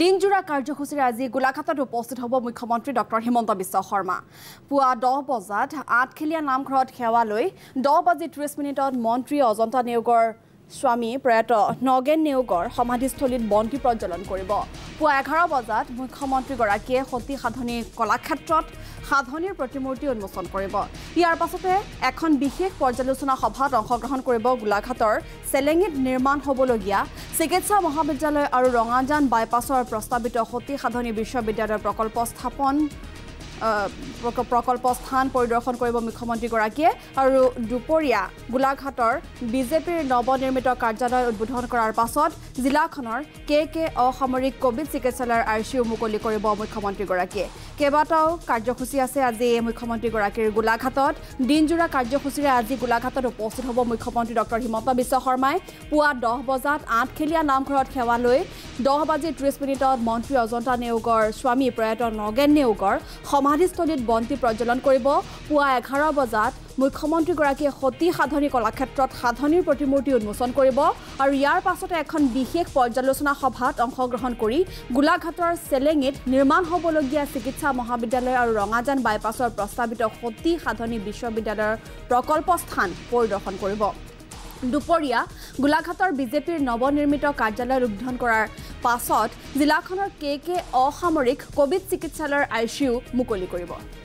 দিনজোৰা কাৰ্যসূচীৰে আজি গোলাঘাটত উপস্থিত হ'ব মুখ্যমন্ত্ৰী ডক্টৰ হিমন্ত বিশ্ব শৰ্মা পুৱা 10 বজাত আঠখেলীয়া নামঘৰত সেৱা লৈ 10 বাজি 30 মিনিটত মন্ত্ৰী অজন্তা নেওগৰ স্বামী প্ৰয়াত নগেন নেওগৰ সমাধিস্থলীত বন্তি প্ৰজ্বলন কৰিব পুৱা 11 বজাত মুখ্যমন্ত্ৰী গৰাকীয়ে সতি সাধনী কলাক্ষেত্ৰত সাধনীৰ প্ৰতিমূৰ্তি উন্মোচন কৰিব ইয়াৰ পাছতে এখন বিশেষ পৰ্যালোচনা সভাত অংশগ্ৰহণ কৰিব গোলাঘাটৰ সেলেঙিত নিৰ্মাণ হ'বলগীয়া চিকিৎসা মহাবিদ্যালয় আৰু ৰঙাজান বাইপাছৰ প্ৰস্তাৱিত সতি সাধনী বিশ্ববিদ্যালয়ৰ প্ৰকল্প স্থান পৰিদৰ্শন কৰব মুখ্যমন্ত্ৰী গৰাকীয়ে আৰু দুপৰীয়া গোলাঘাটৰ বিজেপিৰ নৱনিৰ্মিত কাৰ্যালয় উদ্বোধন কৰাৰ পাছত জিলাখনৰ কে অসামৰিক কোভিড চিকিৎসালয়ৰ আইচিইউ মুকলি কৰিব মুখ্যমন্ত্ৰী গৰাকীয়ে কেবাটাও কাৰ্যসূচী আছে আজি মুখ্যমন্ত্ৰী গৰাকীৰ গোলাঘাটত দিনজোৰা কাৰ্যসূচীৰে আজি গোলাঘাটত উপস্থিত হ'ব মুখ্যমন্ত্ৰী ডক্টৰ হিমন্ত বিশ্ব শৰ্মাই পুৱা 10 বজাত আঠখেলীয়া নামঘৰত সেৱা লৈ 10 বাজি 30 মিনিটত মন্ত্ৰী অজন্তা নেওগৰ স্বামী প্ৰয়াত নগেন নেওগৰ সমাধিস্থলীত বন্তি প্ৰজ্বলন কৰিব পুৱা 11 বজাত মুখ্যমন্ত্ৰী গৰাকীয়ে সতি সাধনী কলাক্ষেত্ৰত সাধনীৰ প্ৰতিমূৰ্তি উন্মোচন কৰিব আৰু ইয়াৰ পাছতে এখন বিশেষ পৰ্যালোচনা সভাত অংশগ্ৰহণ কৰি গোলাঘাটৰ সেলেঙিত নিৰ্মাণ হ'বলগীয়া চিকিৎসা মহাবিদ্যালয় আৰু ৰঙাজান বাইপাছৰ প্ৰস্তাৱিত সতি সাধনী বিশ্ববিদ্যালয়ৰ প্ৰকল্প স্থান পৰিদৰ্শন কৰিব দুপৰীয়া গোলাঘাটৰ বিজেপিৰ নৱনিৰ্মিত কাৰ্যালয় উদ্বোধন কৰাৰ পাছত জিলাখনৰ কে অসামৰিক কোভিড চিকিৎসালয়ৰ আইচিইউ মুকলি কৰিব